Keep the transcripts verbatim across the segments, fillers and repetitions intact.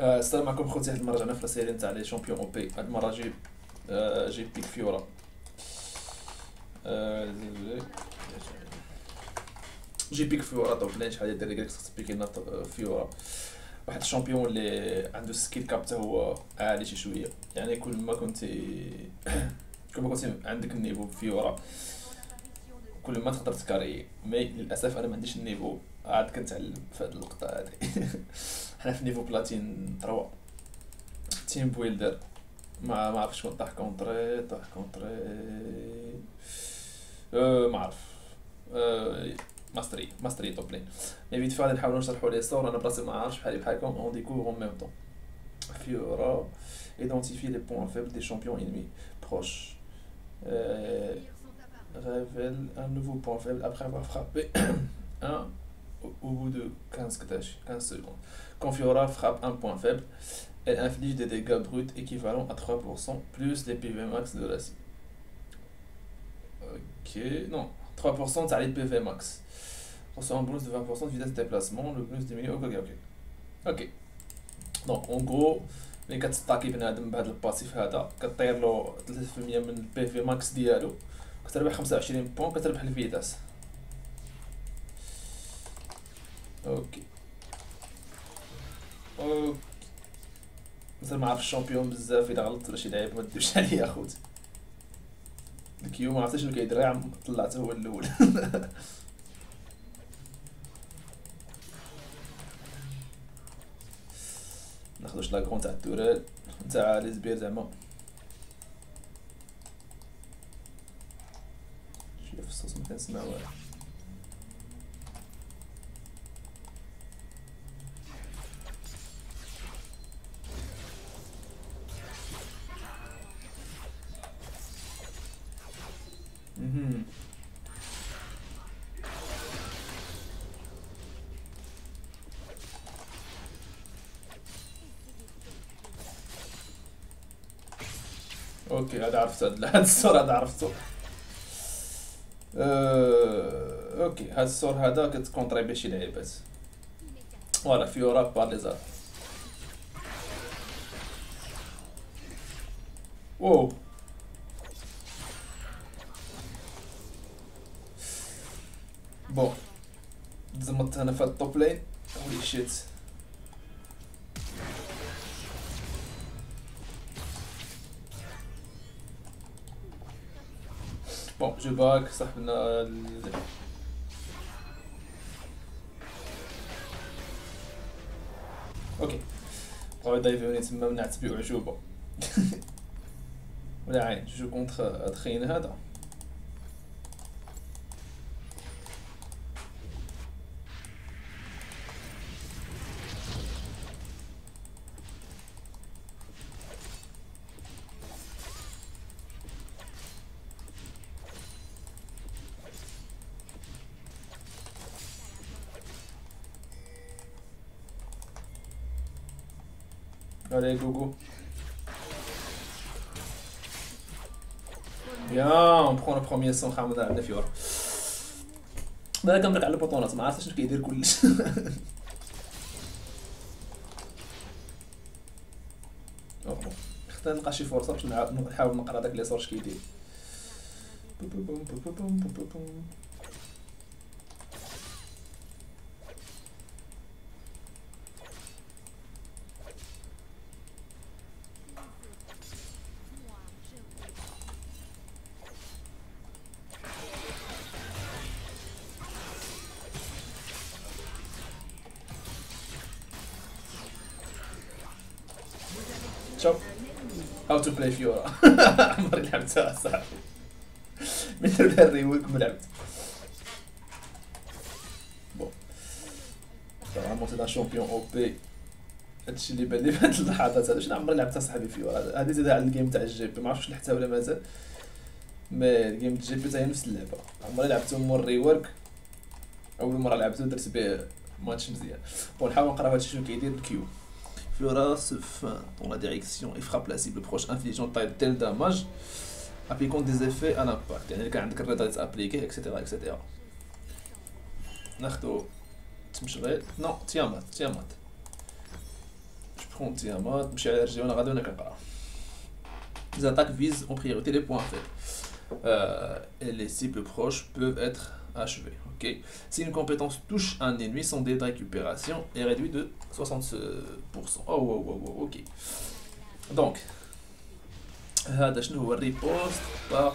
السلام عليكم خوتي. هاد المره رجعنا في السيري نتاع لي شامبيون او بي. هاد المره جي جي بيك فيورا. جي بيك فيورا دونك لين شحال ديال ريكس تسبيك لنا فيورا، واحد الشامبيون اللي عنده سكيل كاب حتى هو عالي شي شويه. يعني كل ما كنتي كل ما كنتي عندك النيفو فيورا كل ما تقدر تكاري. مي للاسف انا ما عنديش النيفو، عاد كنتعلم في هاد اللقطه هادي. حنا في نيفو بلاتين ثلاثة تيم بويلدر. ما ما عرفتش شكون طاح كونطري طاح كونطري أه ما عرف أه ماستري ماستري توب لين. مي فيديو هذا نحاولوا نشرحوا لي صور، انا براسي ما عارفش بحالي بحالكم. اون ديكوفر اون ميم طون. فيورا ايدونتيفي لي بوين فيبل دي شامبيون انمي بروش. أه révèle un nouveau point faible après avoir frappé un au bout de quinze secondes. Quand Fiora frappe un point faible, elle inflige des dégâts bruts équivalents à trois pour cent plus les P V max de la cible. Ok, non, trois pour cent de les P V max. Reçoit un bonus de vingt pour cent de vitesse de déplacement, le bonus diminue. Ok, ok. Ok. Donc en gros, les quatre stacks qui viennent à le passif, le P V max dialo. كتربح خمسة وعشرين بون، كتربح الفيتاس. اوكي اوكي مازال معرفش الشامبيون بزاف، إلا غلطت ولا شي لعيب مدوش عليا اخوتي. الكيو معرفتش شنو كيدير، غير طلعته هو الأول. مناخدوش لاكرون تاع الدورال تاع لي زبير زعما. في الصوص ما كنسمع والو. اها اوكي هذا عرفت، هذا السور هذا عرفتو. أه... اوكي هاد السور هذا كتكونطريبي شي لعيبات. فوالا فيورا بار لي زار. واو بون تزمت انا في هاد التوب لين. هولي شيت بون جو باك صاحبنا ال... اوكي بغاو يضيفوني تما منعت بيه عجوبه. ولا عين جو كونتخ هاد خين هذا. Allez go go. Bien, on prend le premier sans Hamoud al Nafior. Bah comme على البطونات ما عرفتش شنو كيدير كلش. اوكي حتى نلقى شي فرصه باش نحاول نقرا داك لي سورج كيدير. شوف هاو تو بلاي فيورا. عمري لعبتها صاحبي من لولا الريوك ما لعبت. بون فريمون سي دا شامبيون او بي، هادشي اللي بان لي في هاد اللحظات هادو. شنو عمري لعبتها صاحبي فيورا هادي زادا على الجيم تاع الجي بي، معرفتش لحتها ولا مازال. مي الجيم تاع الجي بي تاهي نفس اللعبة، عمري لعبتو مور الريوك. أول مرة لعبتو درت بيه ماتش مزيان. بون نحاول نقرا هادشي شنو كيدير. الكيو Fiora se feint dans la direction et frappe la cible proche, infligeant taille tel damage, appliquant des effets à l'impact. يعني كان عندك الريدات ابليكي اكسيتيرا اكسيتيرا. ناخدو تمشغيل نو تيامات تيامات. تكون تيامات تمشي على رجلي وانا غادي وانا كنقرا. Les attaques visent en priorité les points en fait. Euh, et les cibles proches peuvent être achevées. Okay. Si une compétence touche un ennemi, son dé de récupération est réduit de soixante pour cent. Oh, oh, oh, oh, ok. Donc, je nous riposte par,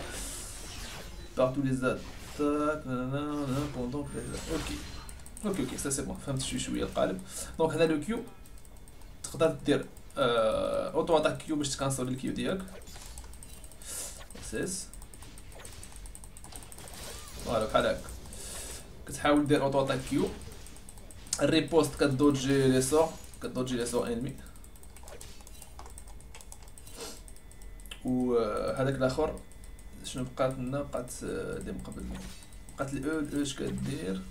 par tous les attaques. Pendant que les attaques. Ok. Ok, ok, ça c'est bon. Femme chouchou, il calme. Donc, on a le Q. اوتو اتاك كيو باش تكنسل الكيو ديالك اساس فوالا بحال هكا كتحاول دير اوتو اتاك كيو الريبوست كدوجي لي سور كدوجي لي سور انمي و هذاك الاخر شنو بقات لنا بقات ديما قبل بقات الاو الاو اش كدير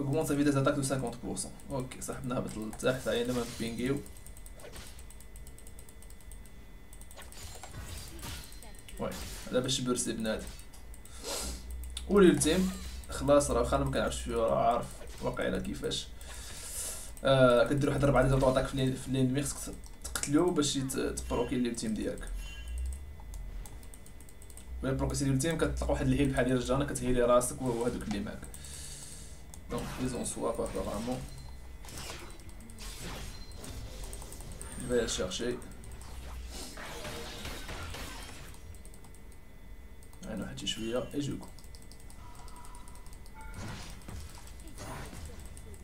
augmente sa vitesse d'attaque de cinquante pour cent. Ok, ça va être le temps, ça y est, le même ping. Ouais, là, je suis bursi bnad. Ou l'ultime, خلاص راه واخا ما كنعرفش فيورا عارف واقيلا كيفاش كدير واحد ربعه ديال الطو اتاك في الانمي خصك تقتلو باش تبروكي الالتيم ديالك. ملي بروكي الالتيم كتطلق واحد الهيل بحال الرجانه كتهيلي راسك وهو هذوك اللي معاك. Donc ils en soient pas vraiment. Je vais aller chercher. Alors je suis là et je coupe.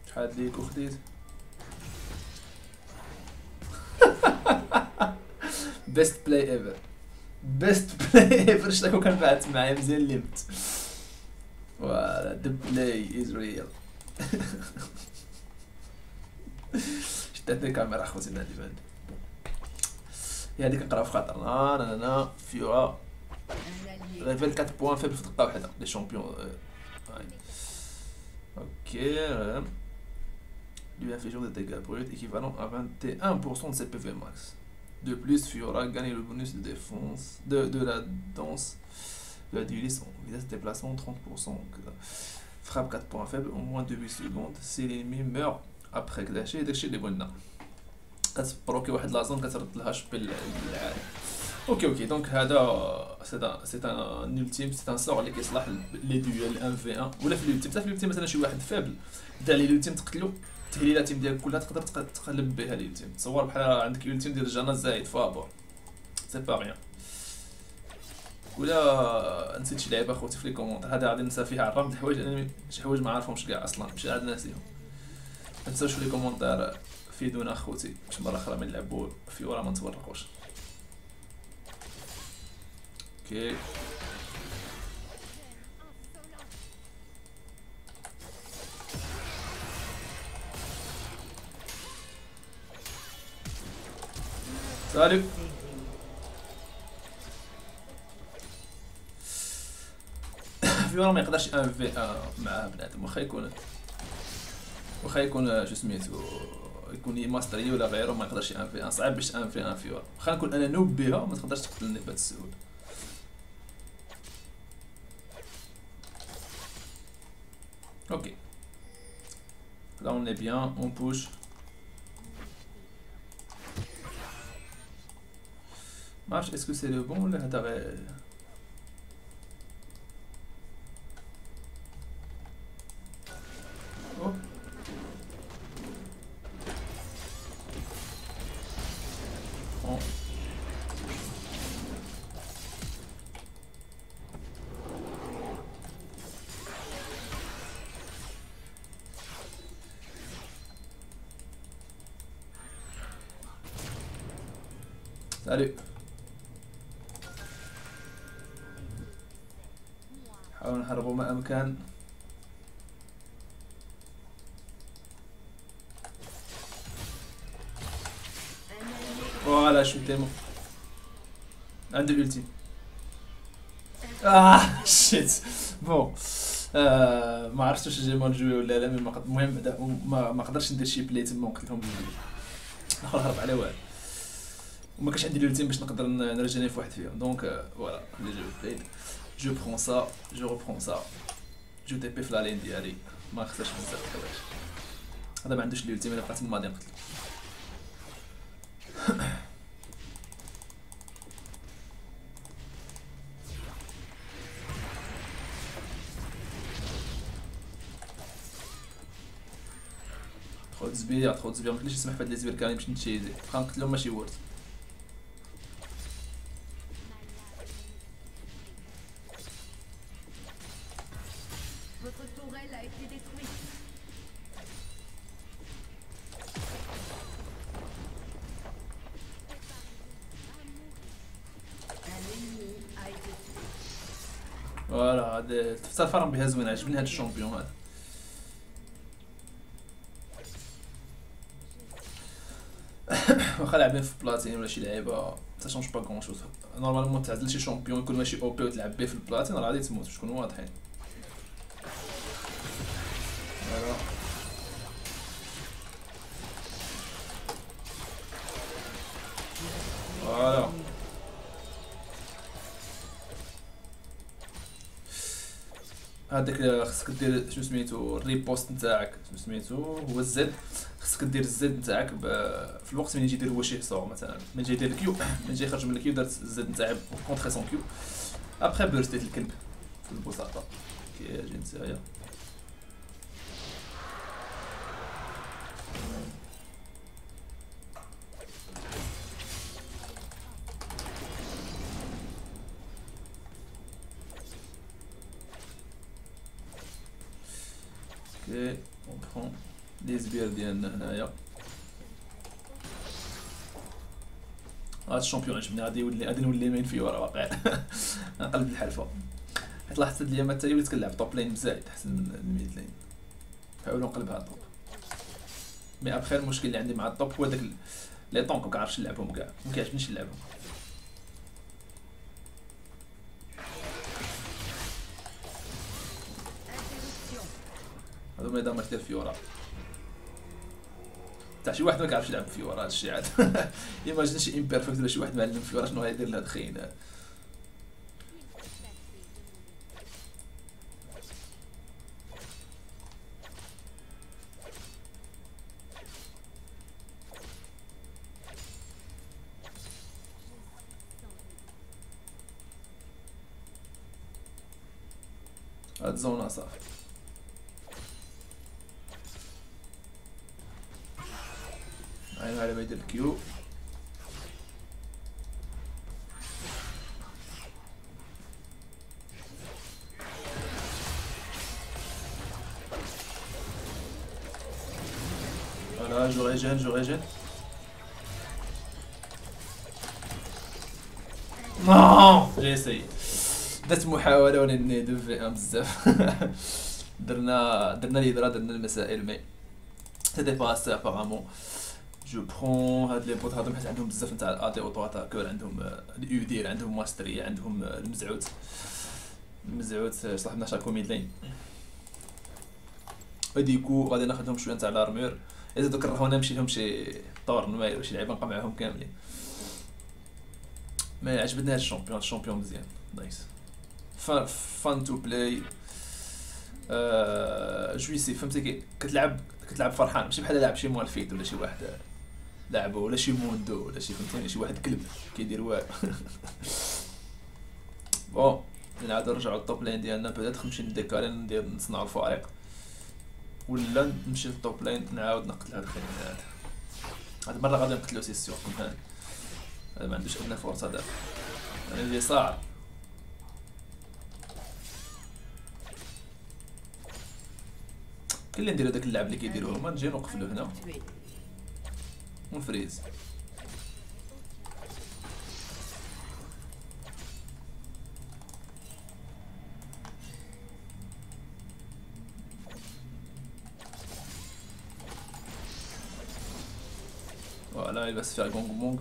Je vais aller couper. Best play ever. Best play ever. Je t'ai coupé le bâton, mais j'ai limite. Voilà, the play is real. شدات الكاميرا اخوتي من هادي فهاد هي هادي كنقرا في خاطرنا انا انا فيورا غير أربعة بوان فيبل في دقه واحده لي شامبيون اوكي دو انفيجون دو ديغا بروت ايكيفالون ا واحد وعشرين بالمية دو سي بي في ماكس دو بلوس فيورا غاني لو بونوس دو ديفونس دو دو لا دونس de la dueliste en vitesse de déplacement trente pour cent. Donc, frappe quatre points faibles au moins deux secondes. Si l'ennemi meurt après clasher, il déchire les bonnes nains. كتبروكي واحد لا زون كترد لها شبي العالم. اوكي اوكي دونك هذا سي ان التيم سي ان سور اللي كيصلح لي دويل ان في ان ولا في التيم حتى في التيم مثلا شي واحد فابل دار لي التيم تقتلو تهلي لا تيم ديالك كلها تقدر تقلب بها التيم تصور بحال عندك التيم ديال الجنة زايد فابور سي با ريان ولا نسيت شي لعيبه اخوتي في لي كومونت هذا غادي ننسى فيها عرفت الحوايج انا شي حوايج ما عارفهمش كاع اصلا ماشي عاد ناسيهم ما تنساوش في لي كومونتار فيدونا اخوتي باش مره اخرى ملي نلعبوا فيورا ما نتورقوش اوكي سالو فيورا ما يقدرش ان في ان مع بنادم واخا يكون واخا يكون شو سميتو يكون ماستري ولا غيره ما يقدرش ان في ان صعيب باش ان في ان فيورا واخا نكون انا نوب بها ما تقدرش تقتلني بهاد السهوله اوكي لا اون اي بيان اون بوش ما عرفتش اسكو سي لو بون ولا هذا غير Salut. حاول نهربوا ما امكن فوالا شوتي مو عند الالتي اه شيت بون ما عرفتش واش جيمون جوي ولا لا المهم ما قدرتش ندير شي بلاي تما وقتلهم نحاول نهرب على واحد وما كانش عندي لوتيم باش نقدر نرجع ليه فواحد فيهم دونك فوالا لي جو بلاي جو برون سا جو ريبرون سا جو تي بي في لا لين ديالي ما خسرش بزاف الحوايج هذا ما عندوش لوتيم الا بقات الماضي نقتلو ديال خوت زبير ماكليش يسمح بهاد لي زبير كاني باش نتشيزي بقا نقتلهم ماشي ورث. فوالا هاد التفتفه راه بها زوينه، عجبني هاد الشامبيون هذا. واخا لاعبين في بلاتين ولا شي لعيبه تاشونج با كون شوز، نورمالمون تعدل شي شامبيون يكون ماشي او بي وتلعب به في البلاتين راه غادي تموت باش نكونوا واضحين. فوالا هذاك خصك دير شنو سميتو الريبوست نتاعك، شنو سميتو هو الزد، خصك دير الزد نتاعك في الوقت ملي يجي يدير هو شي حصور، مثلا ملي جاي يدير الكيو ملي جاي يخرج من الكيو دارت الزد نتاعي كونتخي سون كيو ابخي بورستيت الكلب ببساطه كي جي نتايا. اوكي نبقاو لي زبير ديالنا هنايا. هاد الشامبيون عجبني، غادي يولي غادي نولي مين فيورا واقع قلب الحلفه، حيت لاحظت هاد الايام حتى هي ولات كنلعب توب لين بزاف احسن من الميد لين، نحاولو نقلبها توب. مي ابخي المشكل اللي عندي مع التوب هو داك لي طونك مكنعرفش نلعبهم كاع، مكيعجبنيش نلعبهم. هادو ما داماج ديال فيورا تاع شي واحد ما كيعرفش يلعب فيورا، هاد الشيء عاد ايماجين شي امبيرفكت ولا شي واحد معلم فيورا شنو غيدير لهاد الخاين هذا. هاد زونا صافي عينو على ما يدير الكيو. فوالا جو ريجين جو ريجين نو جيسي درت محاولة و ني دو في ان بزاف درنا درنا الهضرة درنا المسائل مي سي ديباسي ابارامون. جو برون هاد لي بوط هادو حيت عندهم بزاف نتاع الاتي اوتو اتاكور، عندهم اليو دير، عندهم ماستريه، عندهم المزعوت المزعوت صاحبنا شاكو ميد لين، وديكو غادي ناخذهم شويه نتاع لارمور اذا دوك الرهونه نمشي لهم شي طور نواير شي لعيبه نبقى معاهم كاملين. ما عجبتني هاد الشامبيون، الشامبيون مزيان نايس فان تو بلاي جويسي فهمتي، كتلعب كتلعب فرحان ماشي بحال لاعب شي مالفيد ولا شي واحد لاعبه ولا شي موندو ولا شي فهمتيني شي واحد كلب كيدير والو. بون نعاودو نرجعو للطوب لين ديالنا، بدات نمشي نديكالي ندير نصنع الفريق ولا نمشي للطوب لين نعاود نقتل هاد الخاين هذا. هاد المره غادي نقتلو سي سيغ كومبان، هذا ما عندوش ادنى فرصه دابا انا اللي صاعر. كلي ندير هداك اللعب اللي كيديروه هما، نجي نوقفلو هنا ونفريز. فوالا il va se faire gong mong.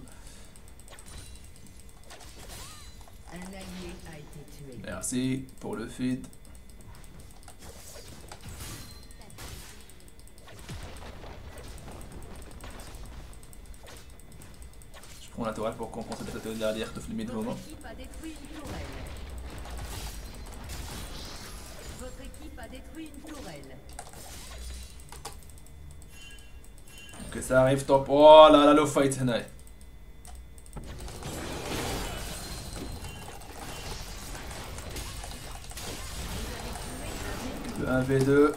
Merci pour le feed. On a pour compenser peut-être le dernier de Flemid Homo. Votre équipe a détruit une tourelle. Que ça arrive top. Oh là là le fight هنا. un v deux.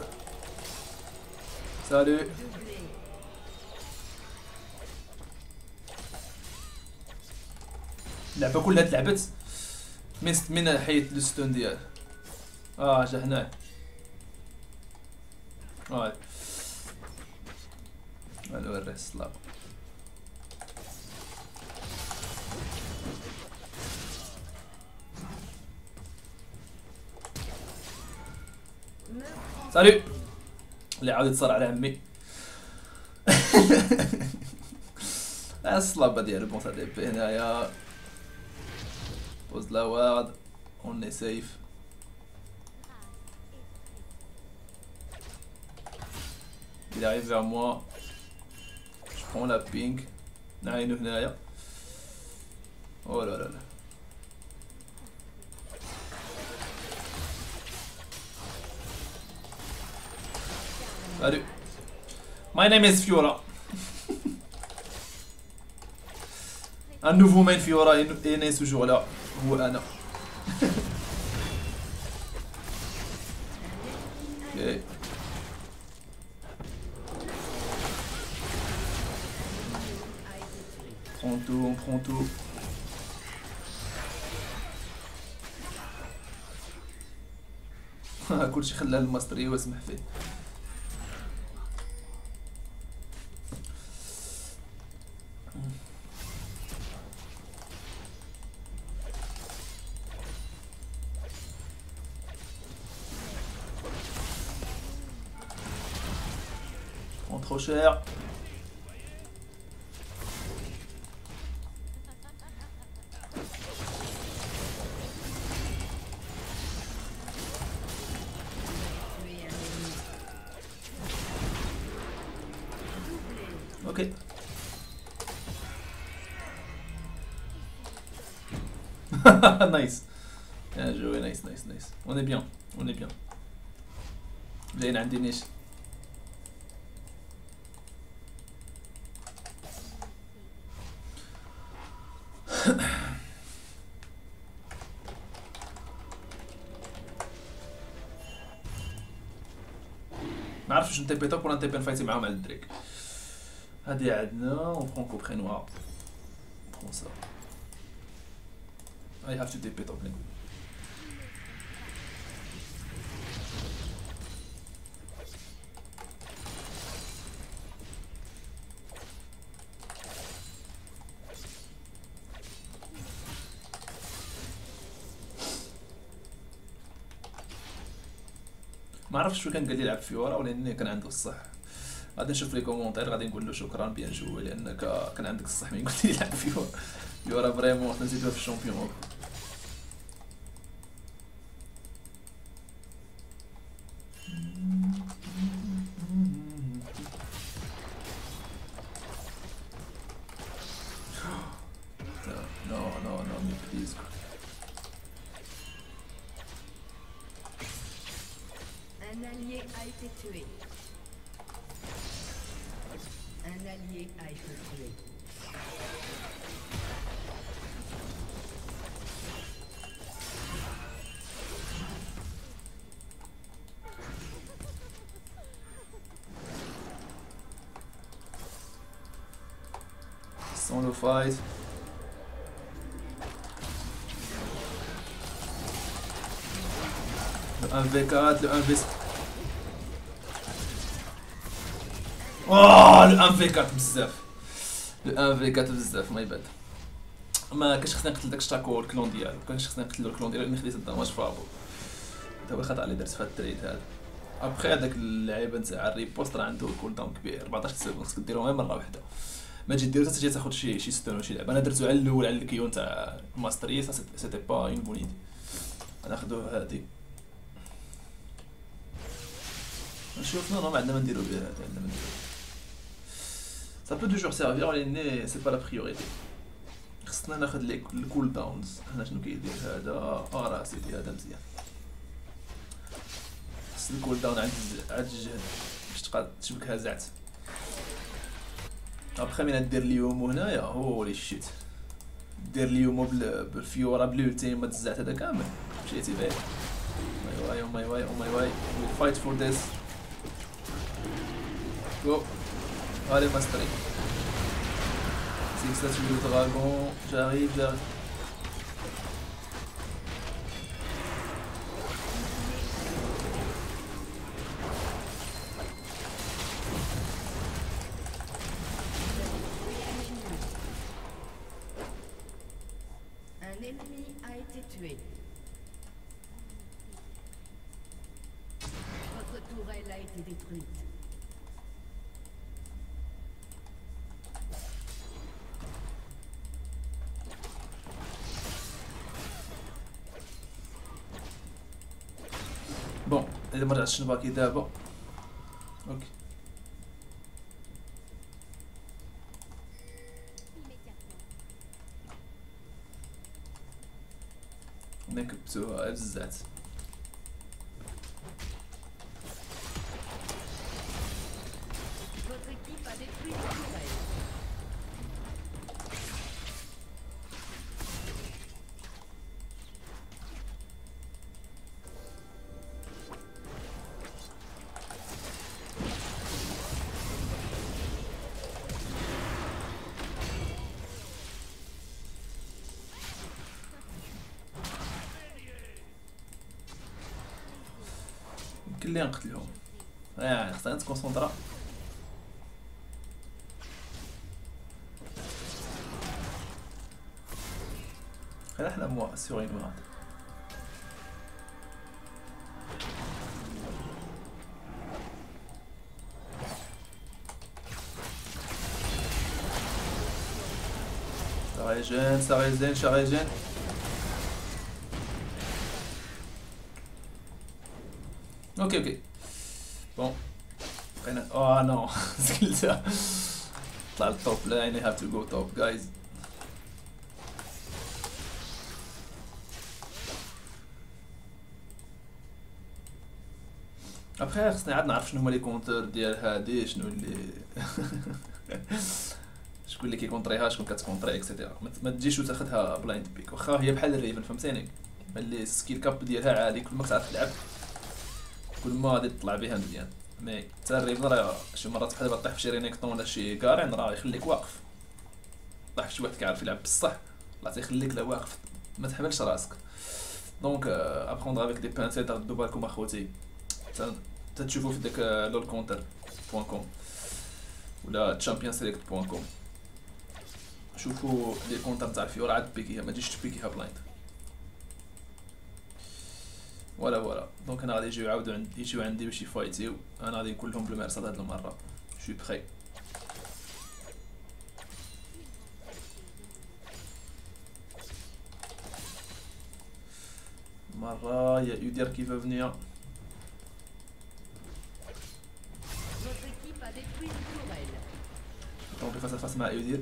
Salut. اللعبه كلها تلعبت من من حيت الستون ديالها. اه جا هنايا. هاي غنوريه الصلابه. سالي اللي عاود يتصارع على عمي. الصلابه ديالو. بون سا ديبي هنايا. بوز لا وارد اوني سيف. Il arrive vers moi. Je prends la ping. Naïno Naya. Oh là là là. Salut. My name is Fiora. Un nouveau main Fiora est né ce jour-là. Ou Anna. Ok. On prend tout, on prend tout. Ah, كلشي خلاه المصري واسمح فيه. On prend trop cher. Ok. Nice. Bien joué, nice, nice, nice. On est bien, on est bien. J'ai une andine. ما عرفتش نتيبي توك ولا نتيبي نفايتي معاهم على الدريك. هادي عندنا و نبقاو كوبخي نوار نبقاو سا I have to dip it up. ما عرفتش شو كان قال لي لعب فيورا ولا اني كان عنده الصح. غادي نشوف لي كومونتير غادي نقول له شكرا بيان جوي لانك كان عندك الصح مين قلت لي لعب فيورا. فيورا فريمون حنا نزيدوها في الشامبيون. Solo fight. Le un v quatre, le un v cinq. Oh le un v quatre بزاف. Le un v quatre بزاف ما يبان. ما كانش خصني نقتل داك الشاكور الكلون ديالو، كانش خصني نقتل الكلون ديالو اللي خديت الدماج فرابو. هذا هو الخطأ اللي درت في هذا التريد هذا. ابخي هذاك اللعيبه نتاع الريبوست راه عنده كول داون كبير، أربعطاش سيكوند خصك ديرهم غير مرة واحدة. ما تجي ديرو حتى تجي تاخد شي شي ستون وشي لعبه. انا درتو على الاول على الكيو تاع الماستريه سيتي با اون بون ايدي. غناخدو هادي نشوف نو ما عندنا ما نديرو بها. هادي عندنا ما نديرو سا بو توجور سيرفير لان سي با لا بريوريتي. خصنا ناخد لي الكول داونز. هنا شنو كيدير هذا؟ اه راه سيدي هذا مزيان. خص الكول داون عند عند الجهد باش تبقى تشبكها زعت. ابخي من دير اليومو هنايا هولي شيت. دير اليومو بالفيورا بلوتين ما تزعت هذا كامل مشيتي بعيد. ماي واي او ماي واي او ماي واي وي فايت فور ذيس. جو هالي ماستري سيكس لا تشوفو دراغون. جاريف جاريف été tuée. Votre tourelle a été détruite. بون إذا ما رجعتش الباكي دابا اوكي نكبتوها بزاف اللي نقتلهم اه خصنا نتكونسونطرا غير حنا موا سورين واحد ساريجين ساريجين ساريجين Ok ok bon oh no skillsa طلع التوب لا I have to go top guys après خصني عاد نعرف شنو هما لي كونتور ديال هادي شنو اللي شكون اللي كيكونطريها شكون كتكونطري اكسيتيرا ما تجيش وتاخذها بلايند بيك واخا هي بحال الريفن فهمتيني اللي السكيل كاب ديالها عالي كل ما كتعرف تلعب كل ما غادي تطلع بها مزيان مي حتى الريفن راه شي مرات بحال دابا طيح في شي رينيكتون ولا شي كارين راه يخليك واقف طيح في شي واحد كيعرف يلعب بصح الله تيخليك لا واقف ما تحملش راسك دونك ابخوندر افيك دي بانسيت ردوا بالكم اخوتي حتى تشوفوا في داك لول كونتر بوان كوم ولا تشامبيون سيليكت بوان كوم شوفوا لي كونتر تاع فيورا عاد بيكيها ما تجيش تبيكيها بلايند ولا ولا دونك انا غادي يجيو يعاودو عندي يجيو عندي باش يفايتيو انا غادي نكون لهم بالمرصاد هاد المره شوي بخي مره يا يدير كيف فنيا دونك فاس فاس مع يدير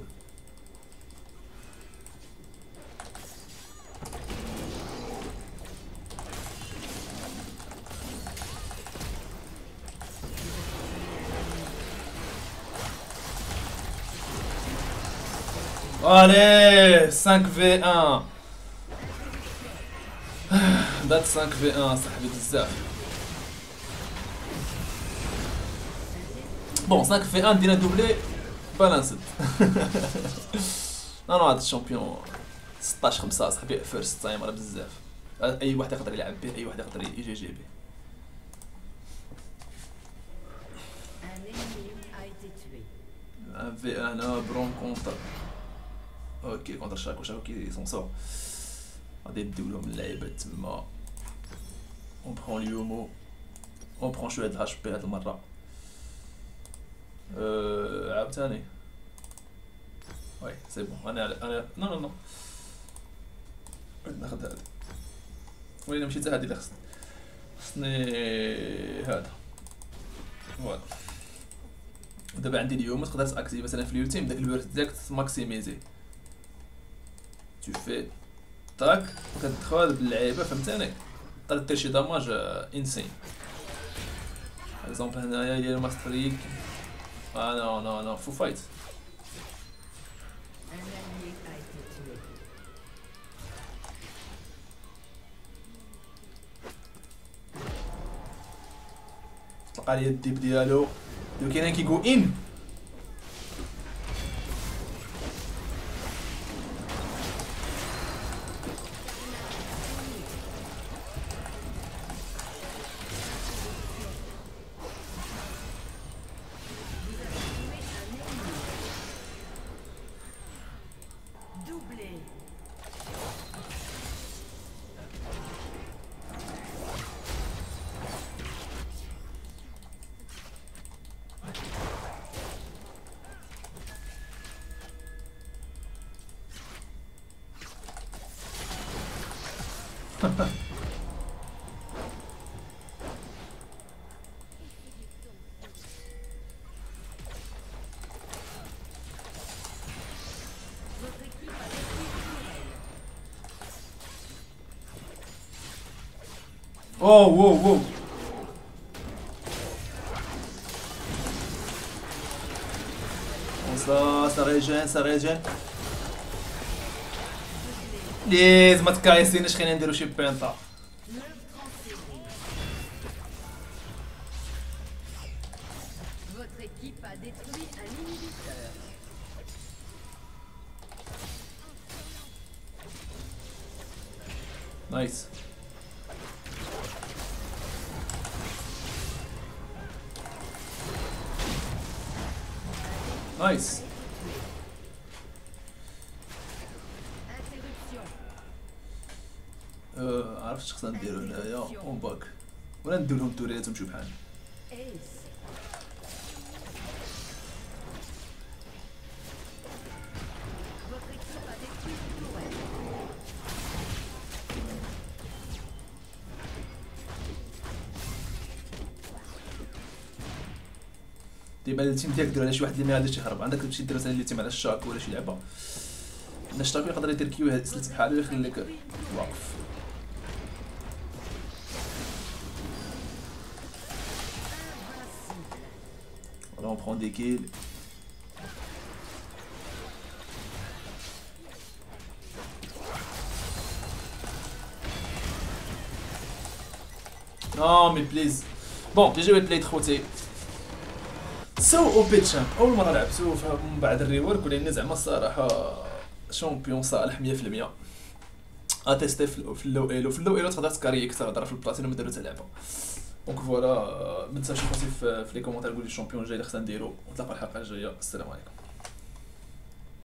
Allez cinq v un Date cinq v un صاحبي بزاف بون cinq v un دينا دوبلي بالانسد انا هاد الشامبيون ستة عشر خمسة صاحبي فيرست تايم راه بزاف اي واحد يقدر يلعب به اي واحد يقدر يجي يجي به ان في انا برون كونتر اوكي كونتر شاكو شاكو كي سونسور غادي نديو لهم اللعيبه تما اون برون اليومو اون برون شويه د الهاش بي هاد المره أه... عاوتاني وي سي بون انا انا نو نو نو ناخد هذا ويلا مشيت هادي اللي خصني خصني هذا فوالا دابا عندي اليوم تقدر تاكتيفي مثلا في اليوتيوب داك البيرث ديالك ماكسيميزي tu fais tac كتدخل باللعيبه فهمتني تقدر دير شي داماج انسين باغ اكزومبل هنايا ديال ماستريك اه نو نو نو فو فايت تلقى لي الديب ديالو دو كاين كيجو ان Oh, wow, wow. Osta, ça régène, ça régène. ليه زعما تكايسيناش خلينا نديرو شي بينطا. نايس. نايس. عرفت شخصنا نديرو هنايا اون باك ولا نديولهم الدوريات ونمشيو بحالنا. ديما التيم ديالك دير على شي واحد اللي ما غاديش يهرب، عندك تمشي دير مثلا التيم على الشاك ولا شي لعبه. أنا الشاك يقدر يدير كيو هاد السلسل بحالو ويخليك واقف. Là on prend des kills. Non mais please. Bon déjà je vais te les trotter. سو أو بي تشامب أول مرة نلعب سو من بعد الريورك ولينا زعما الصراحة شامبيون صالح مية في المية. أتيستي في اللو إيلو في اللو إيلو تقدر تكاري أكثر هضرة في البلاتين وما دارو تا لعبة. دونك فوالا ما تنساوش تخوتي في لي كومونتير قولي الشامبيون الجاي اللي خصنا نديرو ونتلاقاو الحلقة الجاية. السلام عليكم.